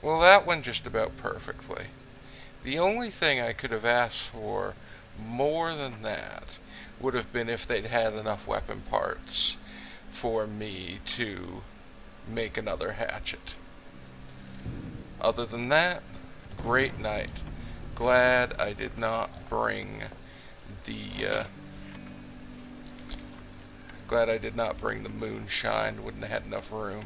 Well, that went just about perfectly. The only thing I could have asked for more than that would have been if they'd had enough weapon parts for me to make another hatchet. Other than that, great night. Glad I did not bring the moonshine. Wouldn't have had enough room.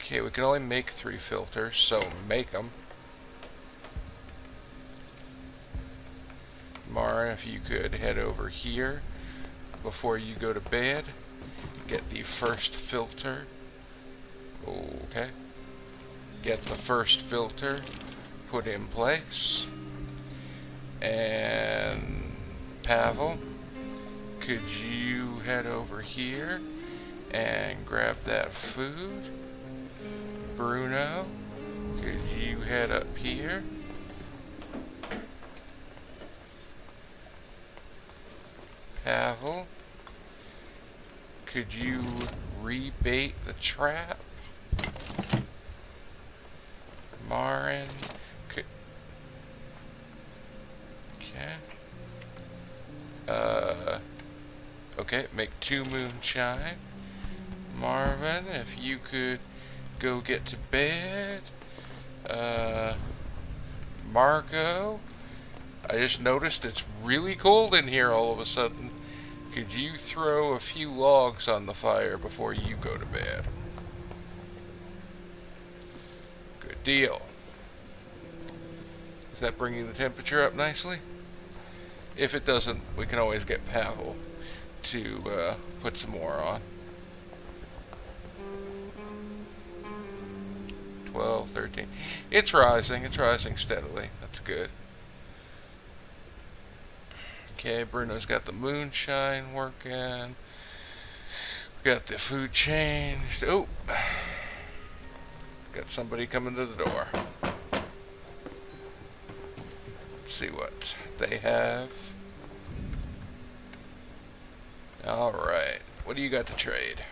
Okay, we can only make 3 filters, so make them. Mara, if you could head over here before you go to bed, get the first filter. Okay. Get the first filter put in place. And Pavel, could you head over here and grab that food? Bruno, could you head up here? Pavel, could you rebait the trap? Marin, okay. Okay, make 2 moonshine. Marvin, if you could go get to bed. Marco, I just noticed it's really cold in here all of a sudden. Could you throw a few logs on the fire before you go to bed? Good deal. Is that bringing the temperature up nicely? If it doesn't, we can always get Pavel to put some more on. 12, 13. It's rising steadily. That's good. Okay, Bruno's got the moonshine working. We got the food changed. Oh, got somebody coming to the door. Let's see what they have. Alright, what do you got to trade?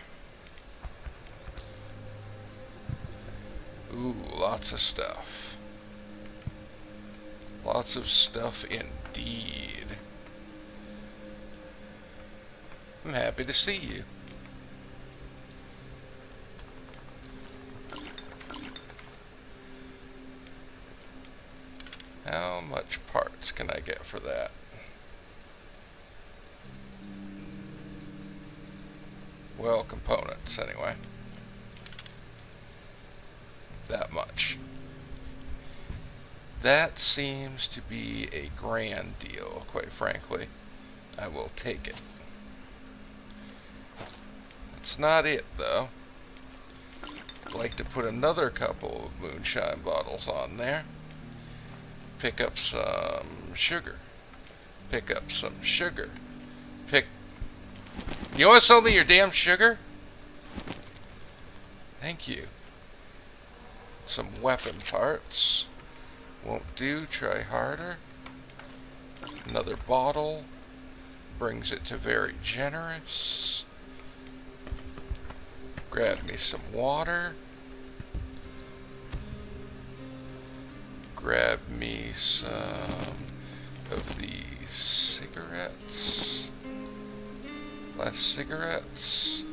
Ooh, lots of stuff. Lots of stuff indeed. I'm happy to see you. How much parts can I get for that? Well, components, anyway. That much. That seems to be a grand deal, quite frankly. I will take it. That's not it, though. I'd like to put another couple of moonshine bottles on there. Pick up some sugar. Pick up some sugar. You want to sell me your damn sugar? Thank you. Some weapon parts. Won't do. Try harder. Another bottle. Brings it to very generous. Grab me some water. Grab me some of the cigarettes. Less cigarettes.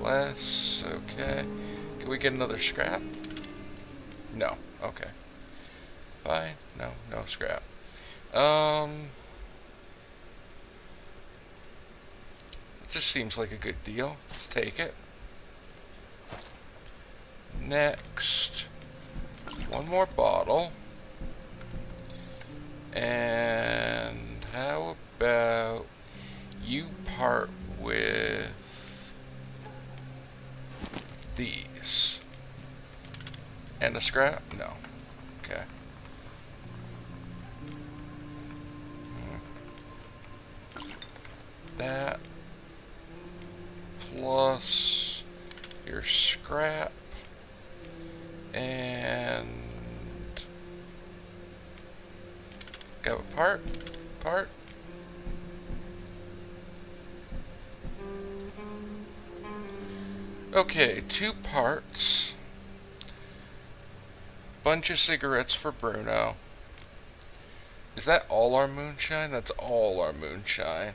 Less, okay. Can we get another scrap? No, okay. Fine, no scrap. It just seems like a good deal. Let's take it. Next, one more bottle. And how about you part with these? And a scrap? No. Okay. That plus your scrap and grab a part. Okay, two parts. Bunch of cigarettes for Bruno. Is that all our moonshine? That's all our moonshine.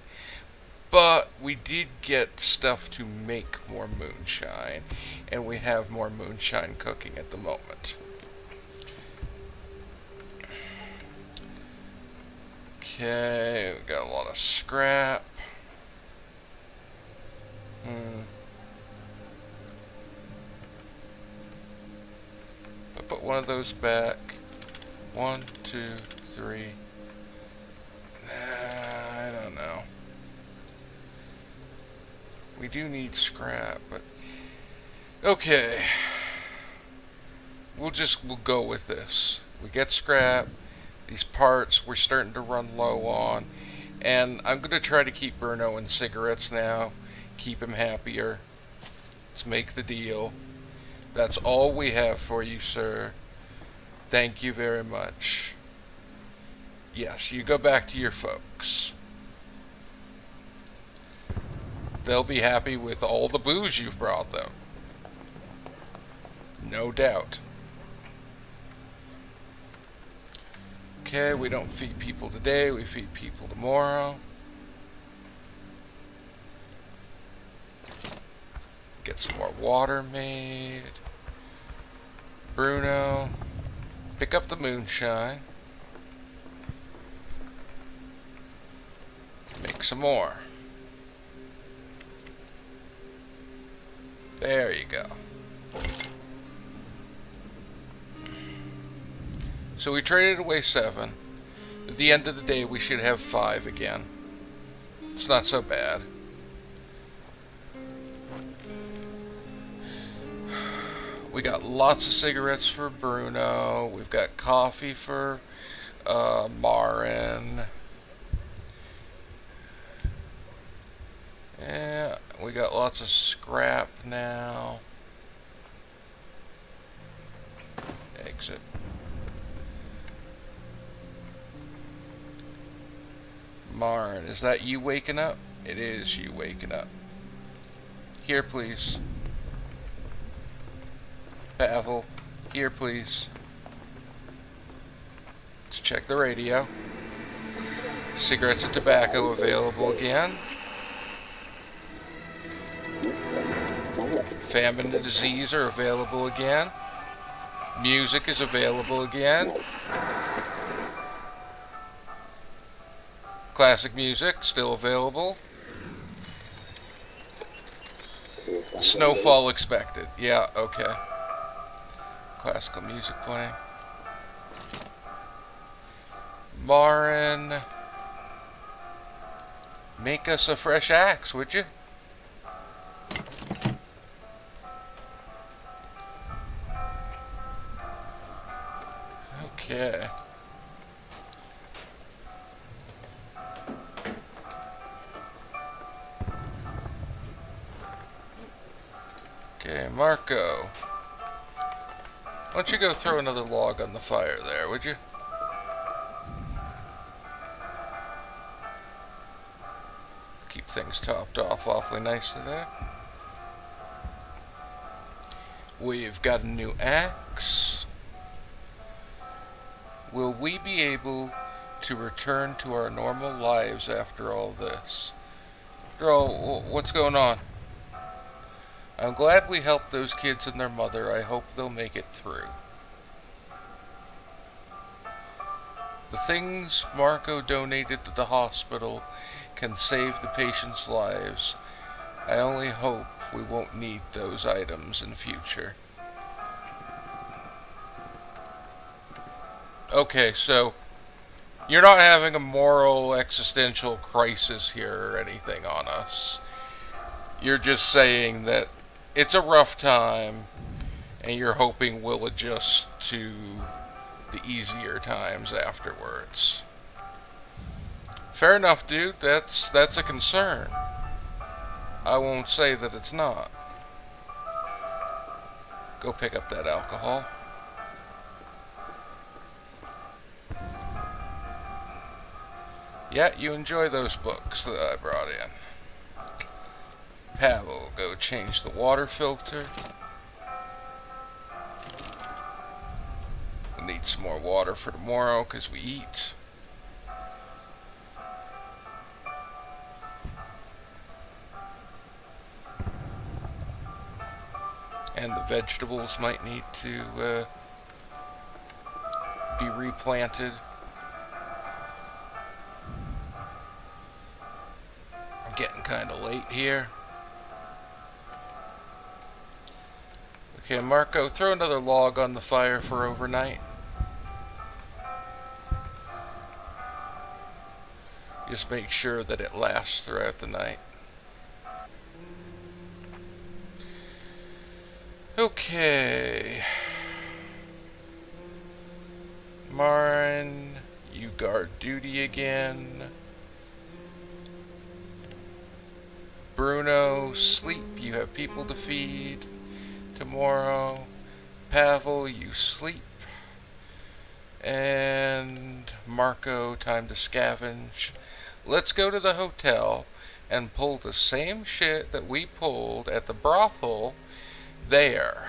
But we did get stuff to make more moonshine, and we have more moonshine cooking at the moment. Okay, we got a lot of scrap. I'll put one of those back. 1, 2, 3. I don't know. We do need scrap, but okay. We'll go with this. We get scrap. These parts we're starting to run low on, and I'm gonna try to keep Bruno in cigarettes now, keep him happier. Let's make the deal. That's all we have for you, sir. Thank you very much. Yes, you go back to your folks. They'll be happy with all the booze you've brought them. No doubt. Okay, we don't feed people today, we feed people tomorrow. Get some more water made. Bruno, pick up the moonshine. Make some more. There you go. So we traded away 7. At the end of the day, we should have 5 again. It's not so bad. We got lots of cigarettes for Bruno. We've got coffee for Marin. Yeah, we got lots of scrap now. Exit. Marin, is that you waking up? It is you waking up. Here, please. Pavel, here, please. Let's check the radio. Cigarettes and tobacco available again. Famine and disease are available again. Music is available again. Classic music, still available. Snowfall expected. Yeah, okay. Classical music playing. Marin, make us a fresh axe, would you? Okay. Okay, Marco, why don't you go throw another log on the fire there, would you? Keep things topped off awfully nicely there. We've got a new axe. Will we be able to return to our normal lives after all this? Girl, what's going on? I'm glad we helped those kids and their mother. I hope they'll make it through. The things Marco donated to the hospital can save the patients' lives. I only hope we won't need those items in future. Okay, so you're not having a moral existential crisis here or anything on us. You're just saying that it's a rough time, and you're hoping we'll adjust to the easier times afterwards. Fair enough, dude. That's a concern. I won't say that it's not. Go pick up that alcohol. Yeah, you enjoy those books that I brought in. Pavel, go change the water filter. We'll need some more water for tomorrow because we eat. And the vegetables might need to be replanted. I'm getting kind of late here. Okay, Marco, throw another log on the fire for overnight. Just make sure that it lasts throughout the night. Okay, Marin, you guard duty again. Bruno, sleep, you have people to feed tomorrow. Pavel, you sleep. And Marco, time to scavenge. Let's go to the hotel and pull the same shit that we pulled at the brothel there.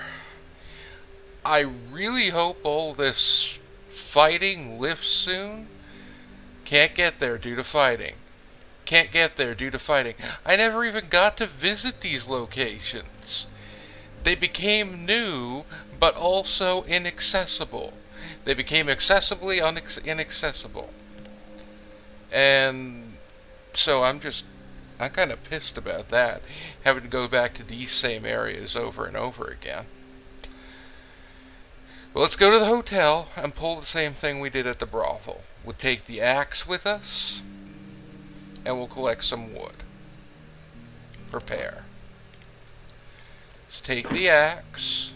I really hope all this fighting lifts soon. Can't get there due to fighting. Can't get there due to fighting. I never even got to visit these locations. They became new, but also inaccessible. They became accessibly inaccessible. And so I'm kind of pissed about that, having to go back to these same areas over and over again. Well, let's go to the hotel and pull the same thing we did at the brothel. We'll take the axe with us, and we'll collect some wood. Prepare. Let's take the axe.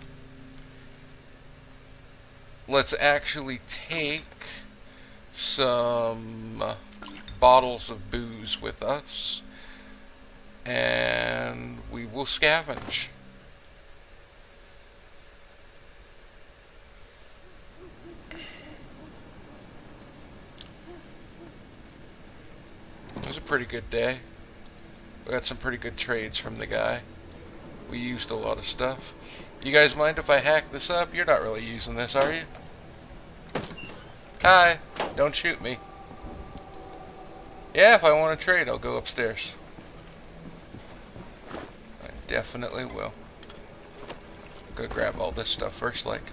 Let's actually take some bottles of booze with us. And we will scavenge. It was a pretty good day. We got some pretty good trades from the guy. We used a lot of stuff. You guys mind if I hack this up? You're not really using this, are you? Hi! Don't shoot me. Yeah, if I want to trade, I'll go upstairs. Definitely will. Go grab all this stuff first, like.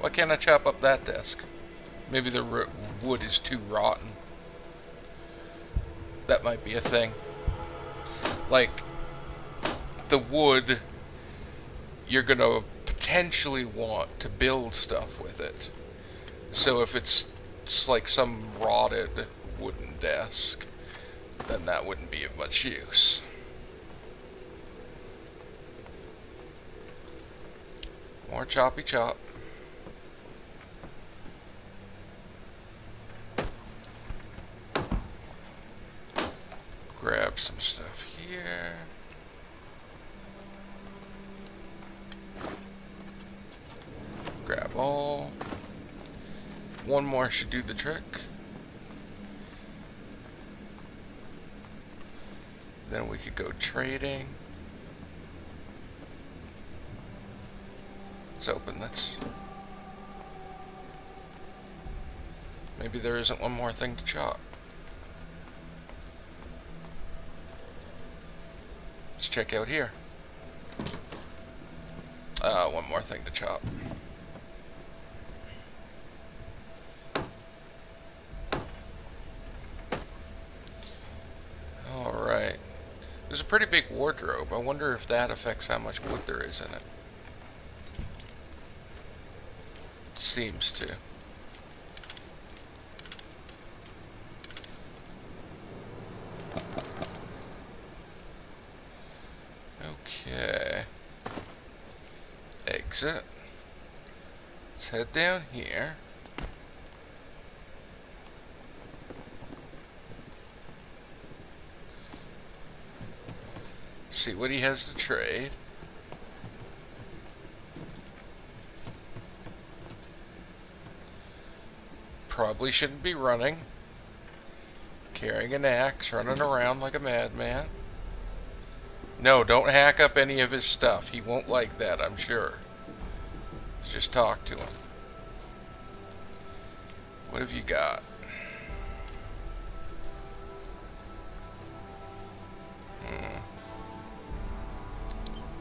Why can't I chop up that desk? Maybe the wood is too rotten. That might be a thing. Like, the wood you're going to potentially want to build stuff with it. So if it's like some rotted wooden desk, then that wouldn't be of much use. More choppy chop. Grab some stuff here. Grab all. One more should do the trick. Then we could go trading. Let's open this. Maybe there isn't one more thing to chop. Let's check out here. One more thing to chop. Alright. There's a pretty big wardrobe. I wonder if that affects how much wood there is in it. Seems to. Okay. Exit. Let's head down here. See what he has to trade. Probably shouldn't be running. carrying an axe, running around like a madman. No, don't hack up any of his stuff. He won't like that, I'm sure. Let's just talk to him. What have you got?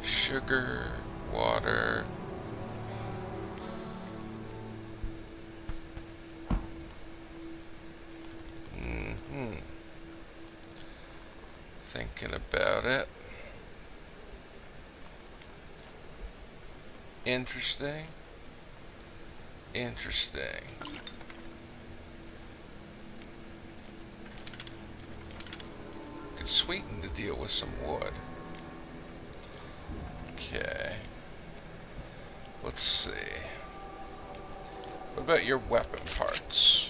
Sugar, water. Thinking about it. Interesting. Interesting. Could sweeten the deal with some wood. Okay. Let's see. What about your weapon parts?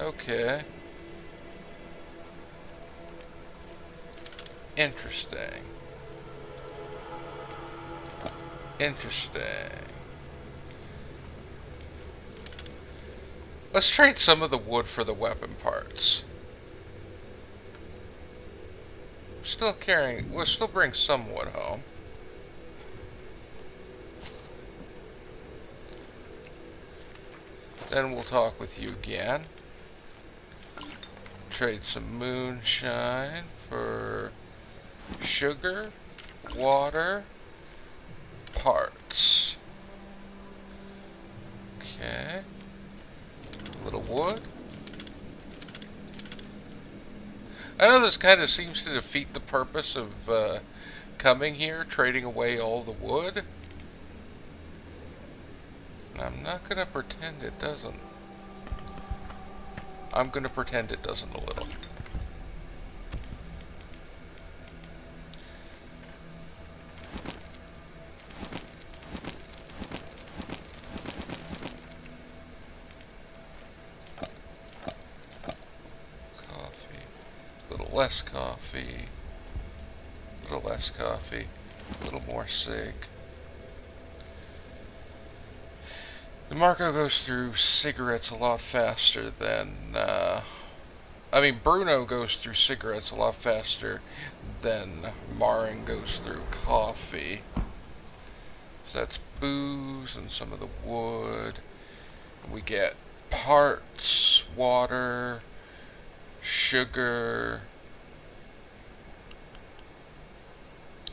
Okay. Interesting. Interesting. Let's trade some of the wood for the weapon parts. We'll still bring some wood home. Then we'll talk with you again. Trade some moonshine for sugar, water, parts. Okay. A little wood. I know this kind of seems to defeat the purpose of coming here, trading away all the wood. I'm not going to pretend it doesn't. I'm going to pretend it doesn't a little. Coffee. A little less coffee. A little less coffee. A little more cig. DeMarco goes through cigarettes a lot faster than, Bruno goes through cigarettes a lot faster than Marin goes through coffee. So that's booze and some of the wood. We get parts, water, sugar,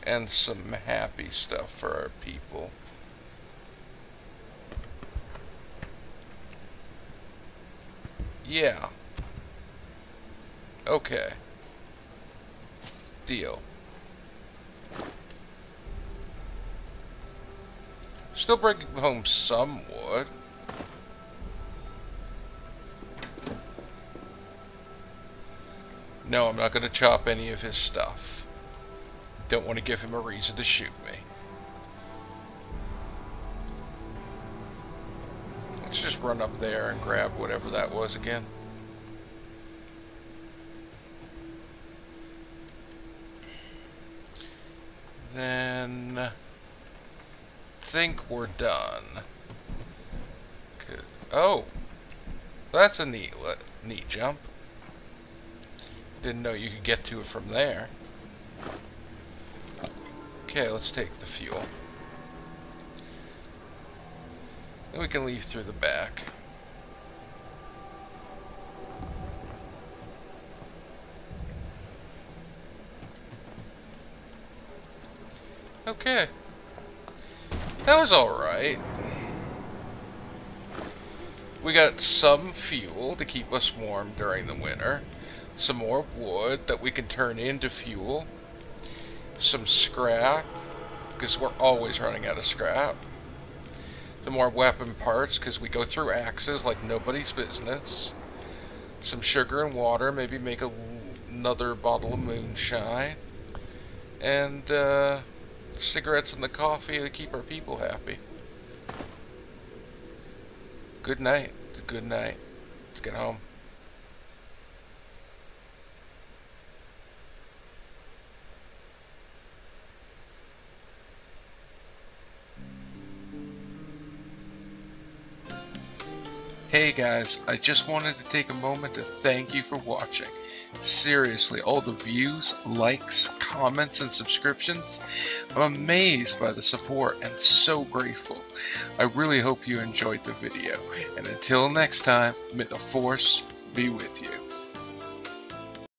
and some happy stuff for our people. Yeah. Okay. Deal. Still bringing home some wood. No, I'm not going to chop any of his stuff. Don't want to give him a reason to shoot me. Let's just run up there and grab whatever that was again. Then I think we're done. Good. Oh, that's a neat jump. Didn't know you could get to it from there. Okay, let's take the fuel. We can leave through the back. Okay. That was alright. We got some fuel to keep us warm during the winter. Some more wood that we can turn into fuel. Some scrap, because we're always running out of scrap. Some more weapon parts, because we go through axes like nobody's business. Some sugar and water, maybe make another bottle of moonshine. And cigarettes and the coffee to keep our people happy. Good night. Good night. Let's get home. Hey guys, I just wanted to take a moment to thank you for watching. Seriously, all the views, likes, comments, and subscriptions. I'm amazed by the support and so grateful. I really hope you enjoyed the video. And until next time, may the Force be with you.